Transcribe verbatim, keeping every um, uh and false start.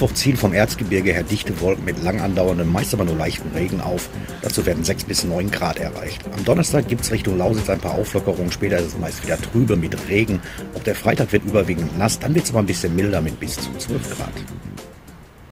Mittwoch ziehen vom Erzgebirge her dichte Wolken mit lang andauerndem, meist aber nur leichten Regen auf. Dazu werden sechs bis neun Grad erreicht. Am Donnerstag gibt es Richtung Lausitz ein paar Auflockerungen. Später ist es meist wieder trübe mit Regen. Auch der Freitag wird überwiegend nass. Dann wird es aber ein bisschen milder mit bis zu zwölf Grad.